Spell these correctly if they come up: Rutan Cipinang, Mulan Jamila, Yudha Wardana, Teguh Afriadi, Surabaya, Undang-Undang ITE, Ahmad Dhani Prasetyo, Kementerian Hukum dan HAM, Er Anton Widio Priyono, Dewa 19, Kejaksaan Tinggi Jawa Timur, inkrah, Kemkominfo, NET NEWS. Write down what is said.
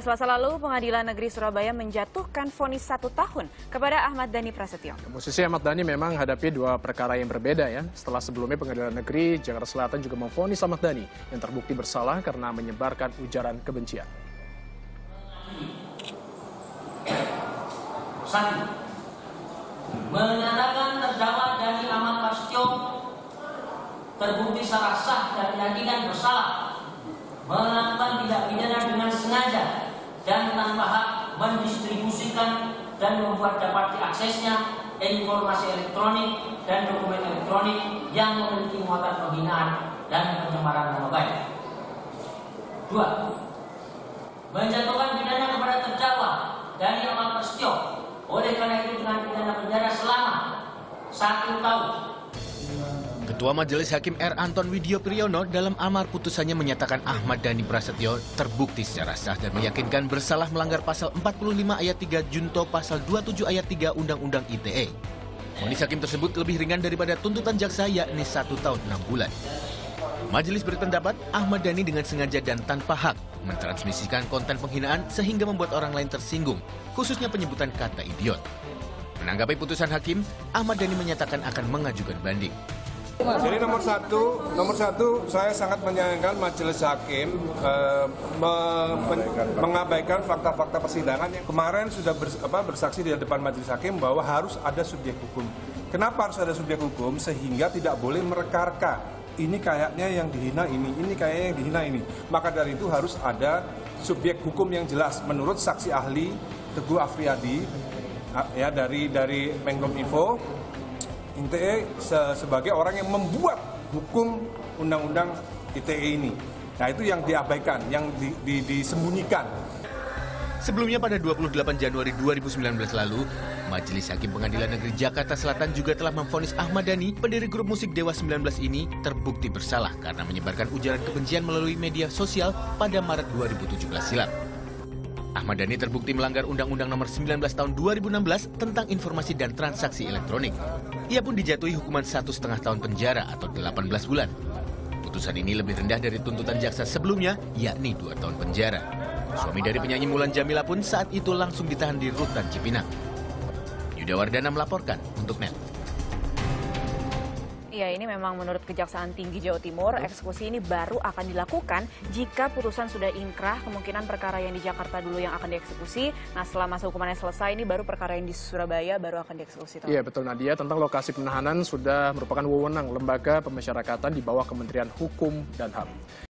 Selasa lalu, Pengadilan Negeri Surabaya menjatuhkan vonis 1 tahun kepada Ahmad Dhani Prasetyo. Musisi Ahmad Dhani memang hadapi 2 perkara yang berbeda ya. Setelah sebelumnya Pengadilan Negeri Jakarta Selatan juga memvonis Ahmad Dhani yang terbukti bersalah karena menyebarkan ujaran kebencian. Menyatakan terdakwa Dhani Ahmad Prasetyo terbukti secara sah dan meyakinkan bersalah melakukan tindak pidana dengan sengaja dan tanpa hak mendistribusikan dan membuat dapat diaksesnya informasi elektronik dan dokumen elektronik yang memiliki muatan penghinaan dan pencemaran nama baik. 2. Menjatuhkan pidana kepada terdakwa Dhani Ahmad Prasetyo oleh karena itu dengan pidana penjara selama 1 tahun. Ketua Majelis Hakim Er Anton Widio Priyono dalam amar putusannya menyatakan Ahmad Dhani Prasetyo terbukti secara sah dan meyakinkan bersalah melanggar pasal 45 ayat 3 junto pasal 27 ayat 3 Undang-Undang ITE. Vonis hakim tersebut lebih ringan daripada tuntutan jaksa yakni 1 tahun 6 bulan. Majelis berpendapat Ahmad Dhani dengan sengaja dan tanpa hak mentransmisikan konten penghinaan sehingga membuat orang lain tersinggung, khususnya penyebutan kata idiot. Menanggapi putusan hakim, Ahmad Dhani menyatakan akan mengajukan banding. Jadi nomor satu saya sangat menyayangkan Majelis Hakim mengabaikan fakta-fakta persidangan yang kemarin sudah bersaksi di depan Majelis Hakim bahwa harus ada subjek hukum. Kenapa harus ada subjek hukum? Sehingga tidak boleh mereka-reka. Ini kayaknya yang dihina ini kayaknya yang dihina ini. Maka dari itu harus ada subjek hukum yang jelas. Menurut saksi ahli Teguh Afriadi ya dari Kemkominfo. ITE sebagai orang yang membuat hukum undang-undang ITE ini. Nah itu yang diabaikan, yang disembunyikan. Sebelumnya pada 28 Januari 2019 lalu, Majelis Hakim Pengadilan Negeri Jakarta Selatan juga telah memvonis Ahmad Dhani, pendiri grup musik Dewa 19 ini, terbukti bersalah karena menyebarkan ujaran kebencian melalui media sosial pada Maret 2017 silam. Ahmad Dhani terbukti melanggar Undang-Undang Nomor 19 Tahun 2016 tentang Informasi dan Transaksi Elektronik. Ia pun dijatuhi hukuman 1,5 tahun penjara atau 18 bulan. Putusan ini lebih rendah dari tuntutan jaksa sebelumnya, yakni 2 tahun penjara. Suami dari penyanyi Mulan Jamila pun saat itu langsung ditahan di Rutan Cipinang. Yudha Wardana melaporkan untuk NET. Ya, ini memang menurut Kejaksaan Tinggi Jawa Timur, eksekusi ini baru akan dilakukan jika putusan sudah inkrah. Kemungkinan perkara yang di Jakarta dulu yang akan dieksekusi. Nah, setelah masa hukumannya selesai, ini baru perkara yang di Surabaya baru akan dieksekusi. Iya, betul Nadia. Tentang lokasi penahanan sudah merupakan wewenang lembaga pemasyarakatan di bawah Kementerian Hukum dan HAM.